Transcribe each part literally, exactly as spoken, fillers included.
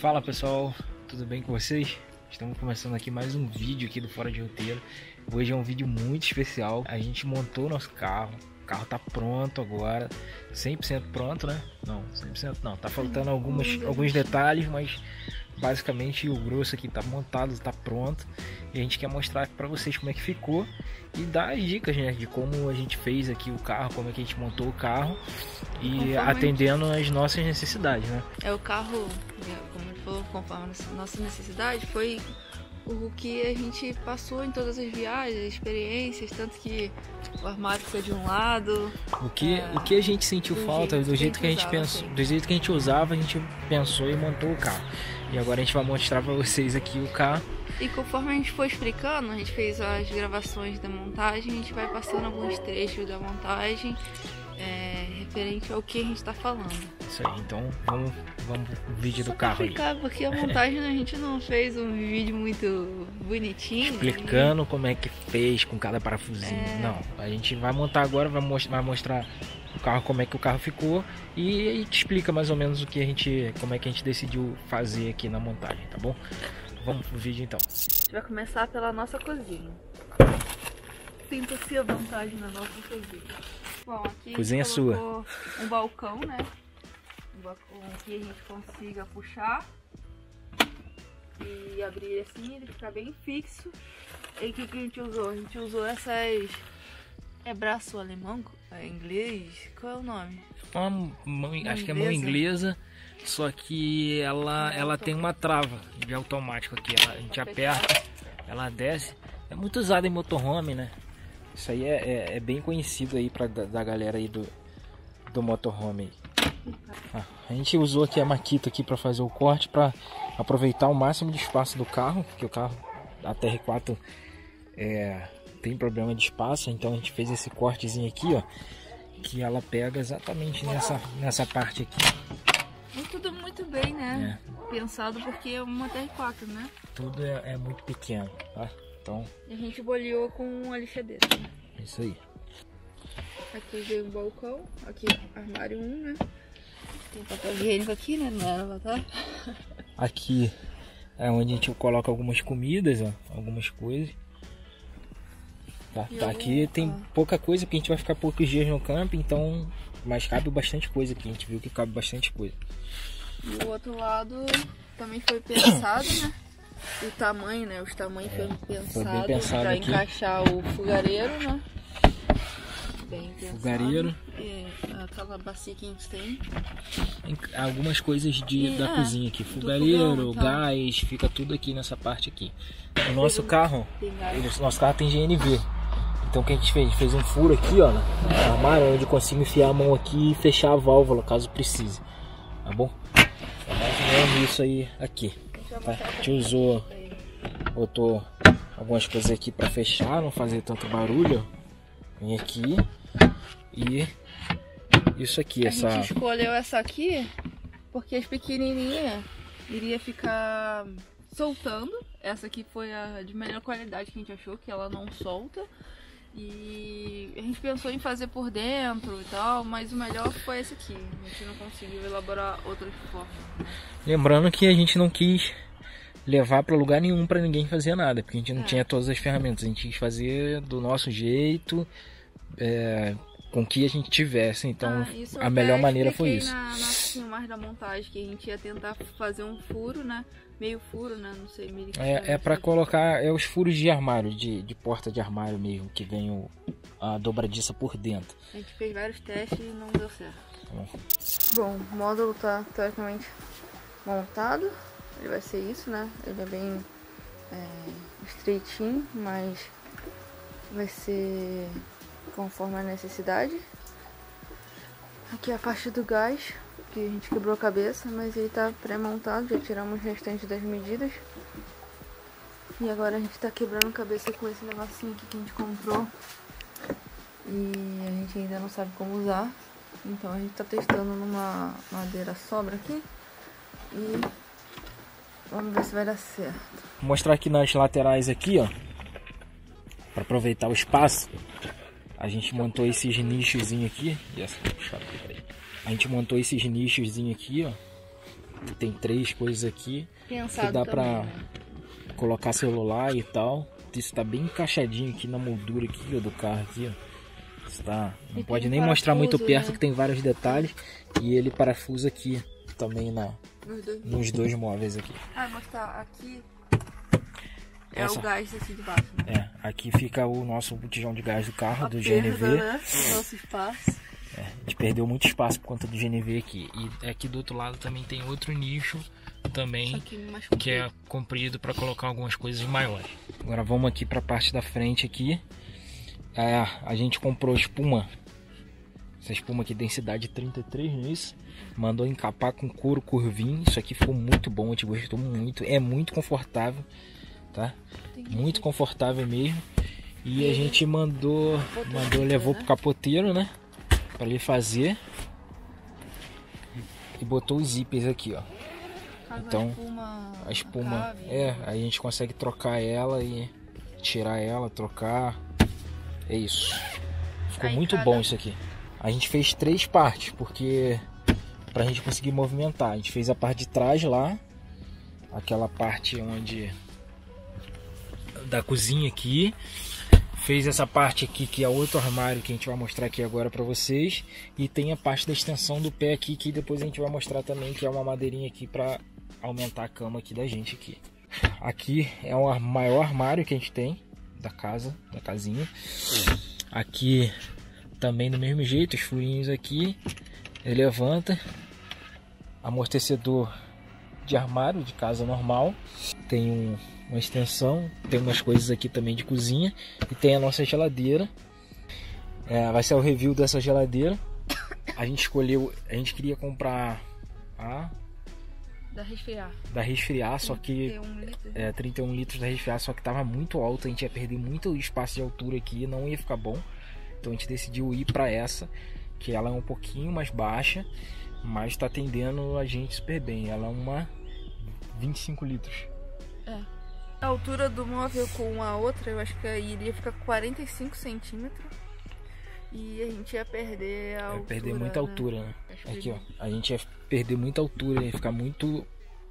Fala pessoal, tudo bem com vocês? Estamos começando aqui mais um vídeo aqui do Fora de Roteiro. Hoje é um vídeo muito especial. A gente montou o nosso carro, o carro tá pronto agora, cem por cento pronto, né? Não, cem por cento não, tá faltando algumas, alguns detalhes, mas basicamente o grosso aqui tá montado, tá pronto. E a gente quer mostrar para vocês como é que ficou e dar as dicas, né, de como a gente fez aqui o carro, como é que a gente montou o carro e conforme atendendo as nossas necessidades, né? É o carro, como ele falou, conforme a nossa necessidade, foi o que a gente passou em todas as viagens, experiências, tanto que o armário foi de um lado. O que, é, o que a gente sentiu do falta, jeito, do jeito que a gente, que a gente usava, pensou, do jeito que a gente usava, a gente pensou e montou o carro. E agora a gente vai mostrar para vocês aqui o carro. E conforme a gente foi explicando, a gente fez as gravações da montagem, a gente vai passando alguns trechos da montagem é, referente ao que a gente está falando. Isso aí, então vamos, vamos pro vídeo do carro aí. Porque a montagem a gente não fez um vídeo muito bonitinho. Explicando, né, como é que fez com cada parafusinho. É... Não, a gente vai montar agora, vai, most vai mostrar o carro, como é que o carro ficou, e, e te explica mais ou menos o que a gente, como é que a gente decidiu fazer aqui na montagem, tá bom? Vamos pro vídeo então. A gente vai começar pela nossa cozinha. Sinto-se à vontade na nossa cozinha. Bom, aqui cozinha a gente colocou sua. Um balcão, né? Um balcão que a gente consiga puxar e abrir assim, ele fica bem fixo. E o que que a gente usou? A gente usou essas... É braço alemão? É inglês? Qual é o nome? Uma mão, acho que é mão inglesa. Só que ela, ela tem uma trava de automático aqui, ela, a gente aperta, ela desce. É muito usada em motorhome, né? Isso aí é, é, é bem conhecido aí pra, da, da galera aí do, do motorhome. Ah, a gente usou aqui a Makita aqui para fazer o corte, para aproveitar o máximo de espaço do carro, porque o carro da T R quatro é, tem problema de espaço, então a gente fez esse cortezinho aqui, ó, que ela pega exatamente nessa, nessa parte aqui. Tudo muito bem, né? É. Pensado, porque é uma T R quatro, né? Tudo é, é muito pequeno, tá? Então... A gente boleou com a lixadeira. Isso aí. Aqui veio o balcão, aqui armário um, né? Tem papel higiênico aqui, né? Não era, tá? Aqui é onde a gente coloca algumas comidas, ó, algumas coisas. Tá, tá, aqui tem pouca coisa, porque a gente vai ficar poucos dias no camping, então... Mas cabe bastante coisa aqui, a gente viu que cabe bastante coisa. E o outro lado também foi pensado, né? O tamanho, né? Os tamanhos é, foram pensados pensado para encaixar o fogareiro, né? Bem pensado. Fogareiro. E aquela bacia que a gente tem. Algumas coisas de, e, da é, cozinha aqui. Fogareiro, fogão, então, gás, fica tudo aqui nessa parte aqui. O nosso carro, o nosso carro tem G N V. Então o que a gente fez? A gente fez um furo aqui, ó, no armário, onde eu consigo enfiar a mão aqui e fechar a válvula, caso precise. Tá bom? É mais ou menos isso aí aqui. Tá? A gente usou, botou algumas coisas aqui pra fechar, não fazer tanto barulho. Vem aqui. E isso aqui, a essa... A gente escolheu essa aqui porque as pequenininhas iria ficar soltando. Essa aqui foi a de melhor qualidade que a gente achou, que ela não solta. E a gente pensou em fazer por dentro e tal, mas o melhor foi esse aqui. A gente não conseguiu elaborar outra forma. Lembrando que a gente não quis levar para lugar nenhum para ninguém fazer nada, porque a gente não é. tinha todas as ferramentas. A gente quis fazer do nosso jeito, é, com que a gente tivesse. Então ah, a melhor maneira foi isso. Na, na mais da montagem, que a gente ia tentar fazer um furo, né? Meio furo, né? Não sei, meio que é, é pra colocar, é os furos de armário, de, de porta de armário mesmo, que vem o, a dobradiça por dentro. A gente fez vários testes e não deu certo. Bom, Bom o módulo tá teoricamente montado, ele vai ser isso, né? Ele é bem é, estreitinho, mas vai ser conforme a necessidade. Aqui é a parte do gás, que a gente quebrou a cabeça, mas ele tá pré-montado, já tiramos o restante das medidas. E agora a gente tá quebrando a cabeça com esse negocinho aqui que a gente comprou. E a gente ainda não sabe como usar. Então a gente tá testando numa madeira sobra aqui. E vamos ver se vai dar certo. Vou mostrar aqui nas laterais aqui, ó, para aproveitar o espaço. A gente montou esses nichozinho aqui. A gente montou esses nichozinho aqui, ó, Tem três coisas aqui. Pensado que dá também, pra né? colocar celular e tal. Isso tá bem encaixadinho aqui na moldura aqui, ó, do carro aqui, ó. Isso tá... Não e pode nem mostrar muito perto, né? Que tem vários detalhes. E ele parafusa aqui também na... Nos dois, nos dois móveis aqui. Ah, mas tá aqui... É Essa. o gás aqui de baixo, né? É, aqui fica o nosso botijão de gás do carro, a do perda, G N V. Né? O nosso espaço. É, a gente perdeu muito espaço por conta do G N V aqui. E aqui do outro lado também tem outro nicho também, que, que é comprido para colocar algumas coisas maiores. Agora vamos aqui para a parte da frente aqui. É, a gente comprou espuma. Essa espuma aqui, densidade trinta e três, não é isso? Mandou encapar com couro curvinho. Isso aqui ficou muito bom, a gente gostou muito. É muito confortável. Tá? Muito confortável mesmo. E a gente mandou, mandou levou pro capoteiro, né? Para ele fazer. E botou os zíperes aqui, ó. Então, a espuma, é, aí a gente consegue trocar ela e tirar ela, trocar. É isso. Ficou muito bom isso aqui. A gente fez três partes, porque pra gente conseguir movimentar. A gente fez a parte de trás lá, aquela parte onde da cozinha aqui, fez essa parte aqui que é outro armário que a gente vai mostrar aqui agora para vocês, e tem a parte da extensão do pé aqui que depois a gente vai mostrar também, que é uma madeirinha aqui para aumentar a cama aqui da gente aqui. Aqui é o maior armário que a gente tem da casa, da casinha. Aqui também do mesmo jeito, os furinhos aqui, ele levanta, amortecedor de armário de casa normal, tem um uma extensão, tem umas coisas aqui também de cozinha e tem a nossa geladeira. É, vai ser o review dessa geladeira. A gente escolheu, a gente queria comprar a da Resfriar, da Resfriar, só que trinta e um litros. É, trinta e um litros da Resfriar, só que tava muito alto, a gente ia perder muito espaço de altura aqui, não ia ficar bom. Então a gente decidiu ir para essa, que ela é um pouquinho mais baixa, mas tá atendendo a gente super bem. Ela é uma vinte e cinco litros. É. A altura do móvel com a outra, eu acho que aí ele ia ficar quarenta e cinco centímetros e a gente ia perder a ia altura. perder muita altura, né? né? Aqui, ó. A gente ia perder muita altura, ia ficar muito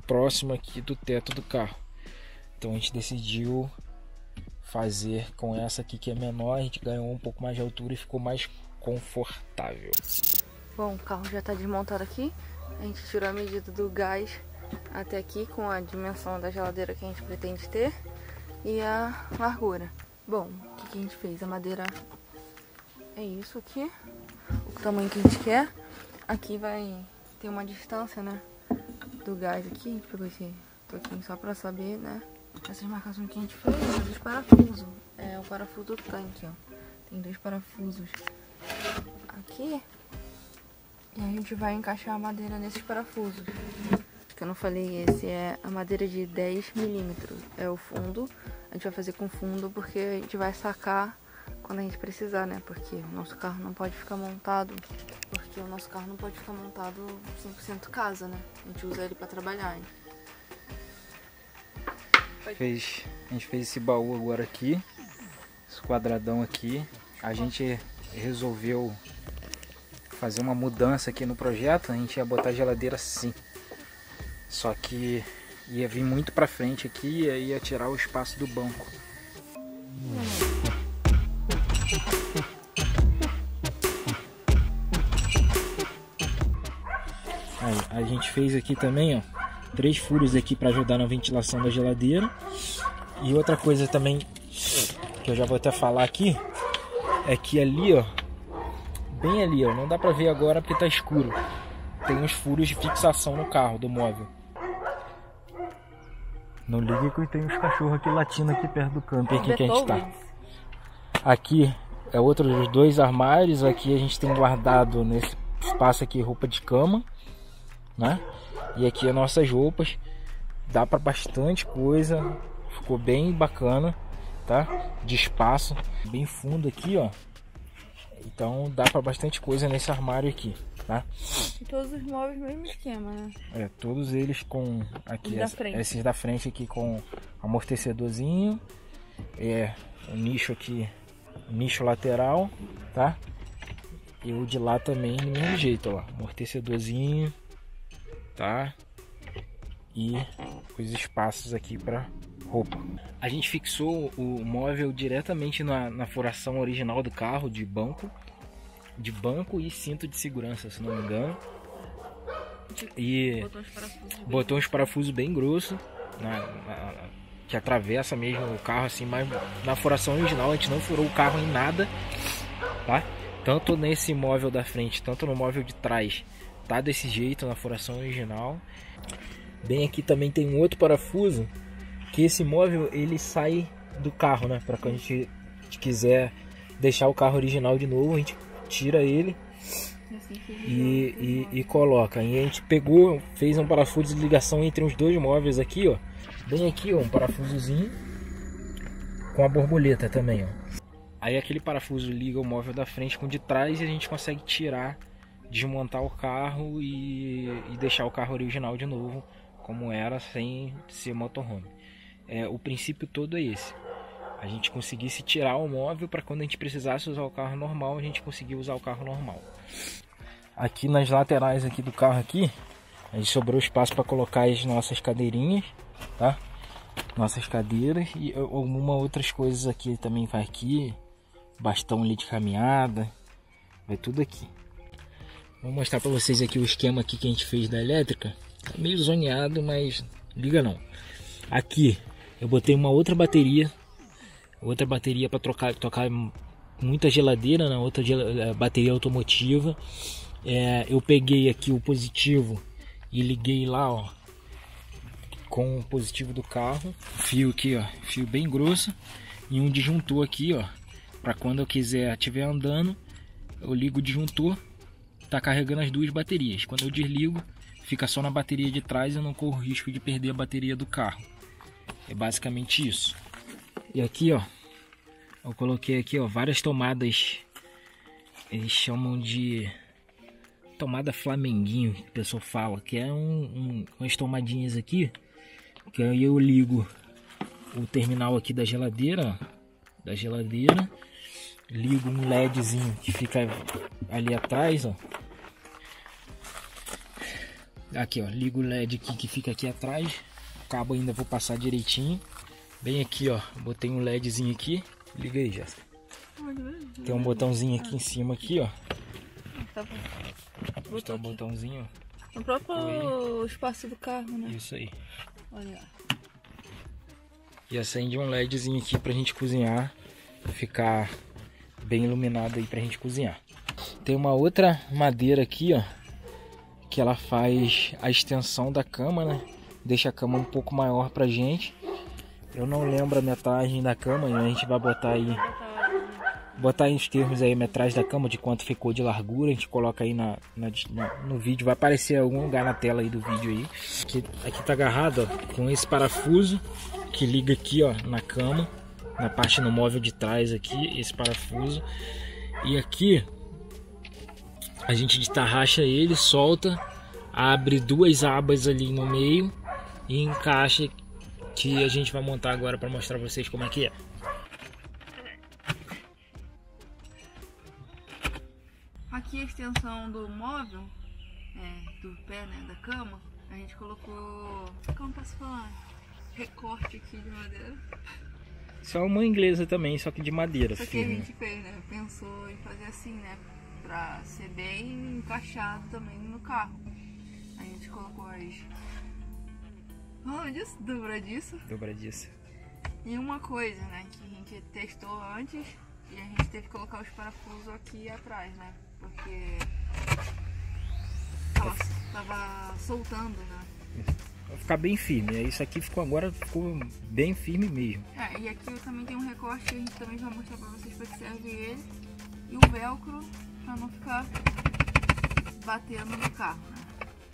próximo aqui do teto do carro. Então a gente decidiu fazer com essa aqui que é menor, a gente ganhou um pouco mais de altura e ficou mais confortável. Bom, o carro já está desmontado aqui, a gente tirou a medida do gás até aqui com a dimensão da geladeira que a gente pretende ter e a largura. Bom, o que, que a gente fez? A madeira é isso aqui, o tamanho que a gente quer. Aqui vai ter uma distância, né, do gás aqui. A gente pegou esse toquinho só pra saber, né, essas marcações que a gente fez. Os parafusos, é o parafuso do tanque, ó. Tem dois parafusos aqui e a gente vai encaixar a madeira nesses parafusos. Que eu não falei, esse é a madeira de dez milímetros, é o fundo. A gente vai fazer com fundo porque a gente vai sacar quando a gente precisar, né? Porque o nosso carro não pode ficar montado, porque o nosso carro não pode ficar montado cem por cento casa, né? A gente usa ele para trabalhar. Fez, a gente fez esse baú agora aqui, esse quadradão aqui. A gente resolveu fazer uma mudança aqui no projeto, a gente ia botar a geladeira assim. Só que ia vir muito pra frente aqui e aí ia tirar o espaço do banco. Aí, a gente fez aqui também, ó, três furos aqui para ajudar na ventilação da geladeira. E outra coisa também que eu já vou até falar aqui é que ali, ó, bem ali, ó, não dá pra ver agora porque tá escuro. Tem uns furos de fixação no carro do móvel. Não ligue que tem uns cachorros aqui latindo aqui perto do camping aqui que a gente tá. Aqui é outro dos dois armários. Aqui a gente tem guardado nesse espaço aqui roupa de cama, né? E aqui as nossas roupas. Dá para bastante coisa. Ficou bem bacana, tá? De espaço bem fundo aqui, ó. Então dá para bastante coisa nesse armário aqui, tá? E todos os móveis mesmo esquema, né? É, todos eles com aqui da essa, esses da frente aqui com amortecedorzinho, é o nicho aqui, nicho lateral, tá? E o de lá também do mesmo jeito, ó, amortecedorzinho, tá? e os espaços aqui para roupa. A gente fixou o móvel diretamente na, na furação original do carro, de banco, de banco e cinto de segurança, se não me engano. E botou uns parafusos bem grossos, na, na, que atravessa mesmo o carro assim, mas na furação original a gente não furou o carro em nada, tá? Tanto nesse móvel da frente, tanto no móvel de trás, tá desse jeito na furação original. Bem aqui também tem um outro parafuso, que esse móvel ele sai do carro, né? Para quando a gente quiser deixar o carro original de novo, a gente tira ele e, e, e coloca. E a gente pegou, fez um parafuso de ligação entre os dois móveis aqui, ó. Bem aqui, ó, um parafusozinho com a borboleta também, ó. Aí aquele parafuso liga o móvel da frente com o de trás e a gente consegue tirar, desmontar o carro e, e deixar o carro original de novo, como era, sem ser motorhome. É, o princípio todo é esse. A gente conseguisse tirar o móvel para quando a gente precisasse usar o carro normal, a gente conseguir usar o carro normal. Aqui nas laterais aqui do carro aqui, a gente sobrou espaço para colocar as nossas cadeirinhas, tá? Nossas cadeiras e algumas outras coisas aqui também vai aqui. Bastão ali de caminhada, vai tudo aqui. Vou mostrar para vocês aqui o esquema aqui que a gente fez da elétrica. Tá meio zoneado, mas liga não. Aqui eu botei uma outra bateria, outra bateria para trocar, tocar muita geladeira, na outra bateria automotiva. É, eu peguei aqui o positivo e liguei lá, ó, com o positivo do carro, fio aqui, ó, fio bem grosso e um disjuntor aqui, ó, para quando eu quiser estiver andando, eu ligo o disjuntor. Tá carregando as duas baterias. Quando eu desligo, fica só na bateria de trás, eu não corro risco de perder a bateria do carro. É basicamente isso. E aqui, ó, eu coloquei aqui, ó, várias tomadas. Eles chamam de tomada flamenguinho, que o pessoal fala, que é um, um, umas tomadinhas aqui, que aí eu ligo o terminal aqui da geladeira, ó, da geladeira, ligo um LEDzinho que fica ali atrás, ó. Aqui, ó, ligo o L E D aqui que fica aqui atrás. O cabo ainda vou passar direitinho. Bem aqui, ó, botei um LEDzinho aqui. Liga aí, Jéssica. Tem um botãozinho aqui em cima aqui, ó. Tá bom. Tem um botãozinho. No próprio espaço do carro, né? Isso aí. Olha. E acende um LEDzinho aqui pra gente cozinhar, ficar bem iluminado aí pra gente cozinhar. Tem uma outra madeira aqui, ó, que ela faz a extensão da cama, né? Deixa a cama um pouco maior pra gente. Eu não lembro a metragem da cama, a gente vai botar aí, botar aí os termos aí, metragem da cama, de quanto ficou de largura, a gente coloca aí na, na, na, no vídeo, vai aparecer em algum lugar na tela aí do vídeo aí. Aqui, aqui tá agarrado, ó, com esse parafuso que liga aqui, ó, na cama, na parte no móvel de trás aqui, esse parafuso. E aqui a gente destarracha ele, solta, abre duas abas ali no meio e encaixa, que a gente vai montar agora para mostrar pra vocês como é que é. Aqui a extensão do móvel, é, do pé, né, da cama, a gente colocou, como posso falar, recorte aqui de madeira. Só uma inglesa também, só que de madeira. Só que a gente fez, né, pensou em fazer assim, né, pra ser bem encaixado também no carro. A gente colocou as... Olha disso, dobradiça. Dobradiça. E uma coisa, né, que a gente testou antes e a gente teve que colocar os parafusos aqui atrás, né, porque tava, tava soltando, né. Vai ficar bem firme. Isso aqui ficou agora, ficou bem firme mesmo. É, e aqui eu também tenho um recorte que a gente também vai mostrar pra vocês pra que serve ele. E o velcro, para não ficar batendo no carro, né?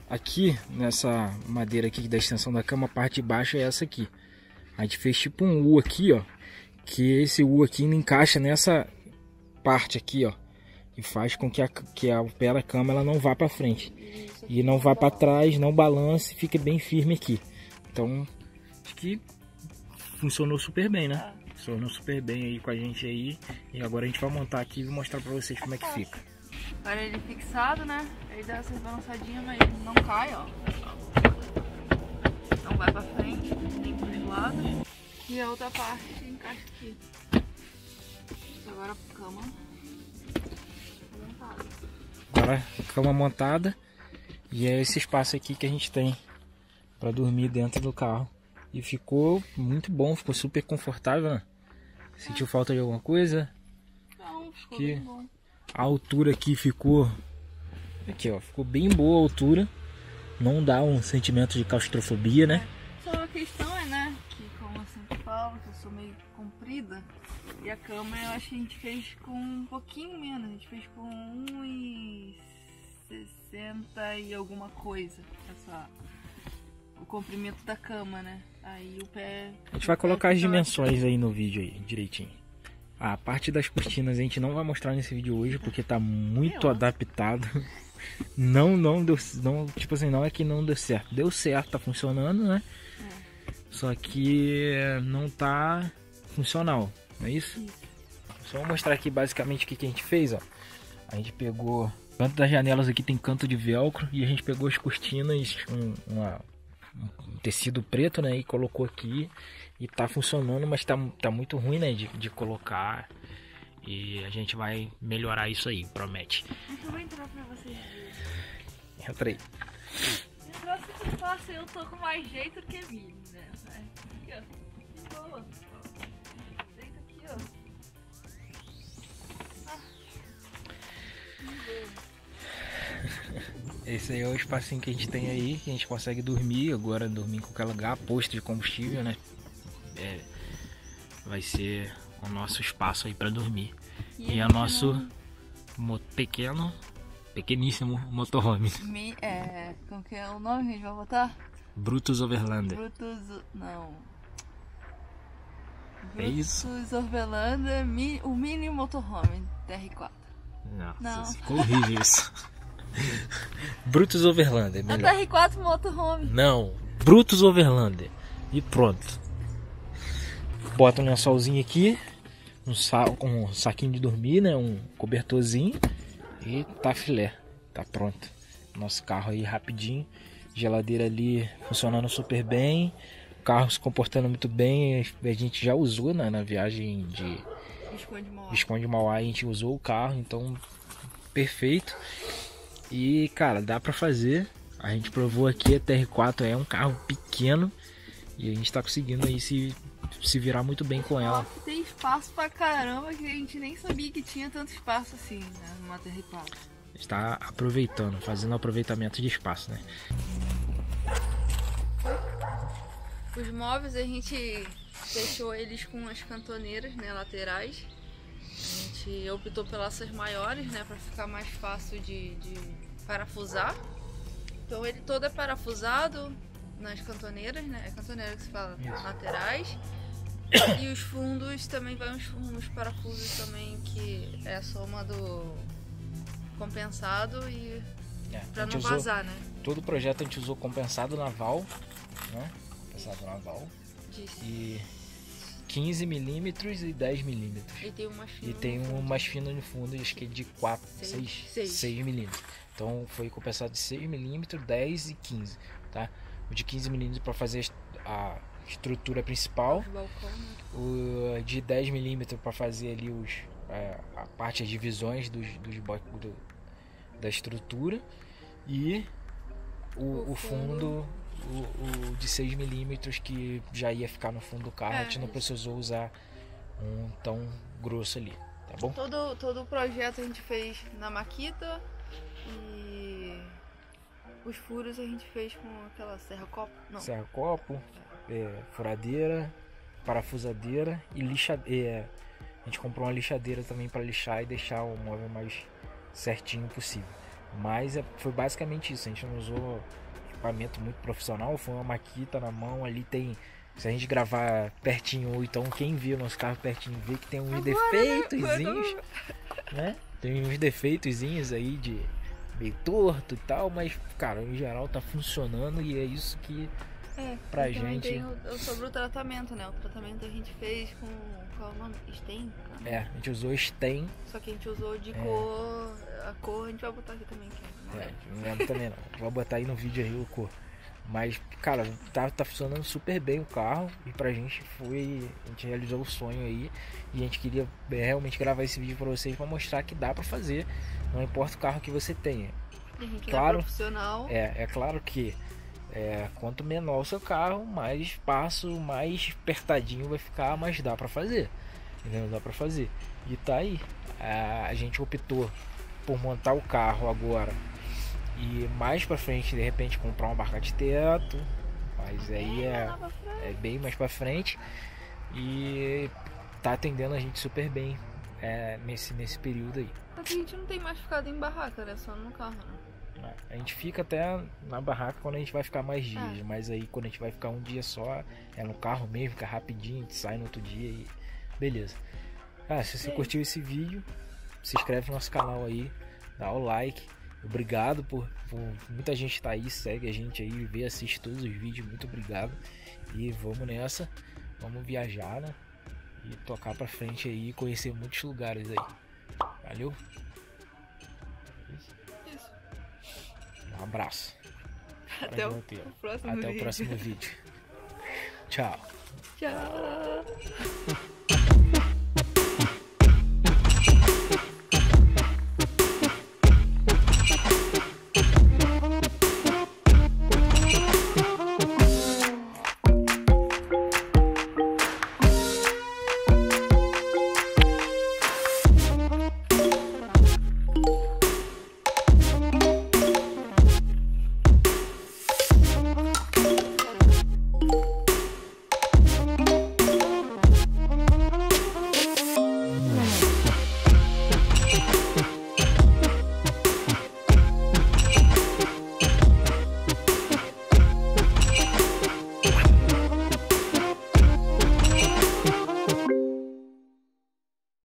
Aqui, nessa madeira aqui da extensão da cama, a parte de baixo é essa aqui. A gente fez tipo um U aqui, ó, que esse U aqui não encaixa nessa parte aqui, ó, e faz com que a, que a pé da cama ela não vá para frente. Isso, e não vá para trás, não balance, fica bem firme aqui. Então, acho que funcionou super bem, né? Ah. Funcionou super bem aí com a gente aí. E agora a gente vai montar aqui e mostrar pra vocês como é que fica. Olha ele fixado, né? Ele dá essas balançadinhas, mas não cai, ó. E a outra parte encaixa aqui. Agora cama montada. Agora cama montada. E é esse espaço aqui que a gente tem para dormir dentro do carro. E ficou muito bom, ficou super confortável, né? Sentiu é. falta de alguma coisa? Não, ficou que bem bom. A altura aqui ficou... Aqui, ó, ficou bem boa a altura. Não dá um sentimento de claustrofobia, né? É. Só a questão é, né, que como eu sempre falo, que eu sou meio comprida. E a cama, eu acho que a gente fez com um pouquinho menos. A gente fez com um e sessenta e alguma coisa. Essa... o comprimento da cama, né? Aí o pé... A gente vai colocar as dimensões aí no vídeo aí, direitinho. A parte das cortinas a gente não vai mostrar nesse vídeo hoje, porque tá muito adaptado. Não, não deu... Não, tipo assim, não é que não deu certo. Deu certo, tá funcionando, né? É. Só que não tá funcional, não é isso? Isso. Só vou mostrar aqui basicamente o que, que a gente fez, ó. A gente pegou... O canto das janelas aqui tem canto de velcro, e a gente pegou as cortinas com uma... um tecido preto, né, e colocou aqui e tá funcionando, mas tá, tá muito ruim, né, de, de colocar, e a gente vai melhorar isso aí, promete. Deixa eu vou entrar pra vocês verem. Entra aí. Eu trouxe que eu faço, eu tô com mais jeito que mim, né, aqui, ó, de boa, deita aqui, ó, ah, que esse aí é o espacinho que a gente tem aí, que a gente consegue dormir, agora dormir em qualquer lugar, posto de combustível, né? É, vai ser o nosso espaço aí para dormir. E, e é o nosso mo pequeno, pequeníssimo motorhome. Mi, é, como que é o nome que a gente vai botar? Brutus Overlander. Brutus, não. Brutus é isso? Overlander, mi, o mini motorhome, T R quatro. Nossa, não, ficou horrível isso. Brutus Overlander, melhor. A T R quatro motorhome. Não, Brutus Overlander. E pronto. Bota um lençolzinho aqui, um, sa um saquinho de dormir, né? Um cobertorzinho. E tá filé. Tá pronto. Nosso carro aí rapidinho. Geladeira ali funcionando super bem. O carro se comportando muito bem. A gente já usou, né, na viagem de Esconde Mauá. Esconde Mauá. A gente usou o carro, então perfeito. E cara, dá pra fazer. A gente provou aqui, a T R quatro é um carro pequeno e a gente tá conseguindo aí se, se virar muito bem com ela. Nossa, tem espaço pra caramba, que a gente nem sabia que tinha tanto espaço assim, né, numa T R quatro. A gente tá aproveitando, fazendo aproveitamento de espaço, né? Os móveis a gente fechou eles com as cantoneiras, né, laterais. A gente optou pelas maiores, né, para ficar mais fácil de, de parafusar. Então ele todo é parafusado nas cantoneiras, né? É cantoneira que se fala, isso. Laterais. E os fundos também vai uns, uns parafusos também que é a soma do compensado e é, para não vazar, usou, né? Todo o projeto a gente usou compensado naval, né? Compensado naval. Disso. E quinze milímetros e dez milímetros. E tem umas finas. E tem um mais fino no fundo, acho que é de quatro, seis milímetros. Então foi compensado de seis milímetros, dez e quinze, tá? O de quinze milímetros para fazer a estrutura principal. Os balcões. O de dez milímetros para fazer ali os, a, a parte, as divisões dos, dos do, da estrutura. E o, o, o fundo. fundo O, o de seis milímetros que já ia ficar no fundo do carro, é, a gente não precisou usar um tão grosso ali, tá bom? Todo, todo o projeto a gente fez na Makita e os furos a gente fez com aquela serra-copo, não. Serra-copo, é, furadeira, parafusadeira e lixadeira. A gente comprou uma lixadeira também para lixar e deixar o móvel mais certinho possível. Mas é, foi basicamente isso, a gente não usou equipamento muito profissional, foi uma Makita na mão ali, tem, se a gente gravar pertinho, ou então quem vê o nosso carro pertinho vê que tem uns defeitozinhos, né, tem uns defeitozinhos aí de meio torto e tal, mas cara, em geral tá funcionando e é isso que é, pra gente... Tem o, sobre o tratamento, né, o tratamento a gente fez com, qual é o nome? Stain? É, a gente usou Stain. Só que a gente usou de é. cor, a cor a gente vai botar aqui também, aqui. É, não lembro também não. Vou botar aí no vídeo aí o cor. Mas, cara, tá, tá funcionando super bem o carro. E pra gente foi... A gente realizou o sonho aí. E a gente queria realmente gravar esse vídeo pra vocês, pra mostrar que dá pra fazer. Não importa o carro que você tenha. Que claro, é profissional. É, é claro que é, quanto menor o seu carro, mais espaço, mais apertadinho vai ficar, mas dá pra fazer. Entendeu? Dá pra fazer. E tá aí. A, a gente optou por montar o carro agora. E mais pra frente, de repente, comprar uma barca de teto. Mas aí é, é bem mais pra frente. E tá atendendo a gente super bem é, nesse, nesse período aí. Mas a gente não tem mais ficado em barraca, né? Só no carro, né? A gente fica até na barraca quando a gente vai ficar mais dias. É. Mas aí quando a gente vai ficar um dia só, é no carro mesmo, fica rapidinho, a gente sai no outro dia e... Beleza. Ah, se você curtiu esse vídeo, se inscreve no nosso canal aí, dá o like. Obrigado por, por muita gente tá aí, segue a gente aí, vê, assiste todos os vídeos, muito obrigado. E vamos nessa, vamos viajar, né? E tocar pra frente aí, conhecer muitos lugares aí. Valeu? Isso. Um abraço. Até, o, o, próximo Até o próximo vídeo. Tchau. Tchau.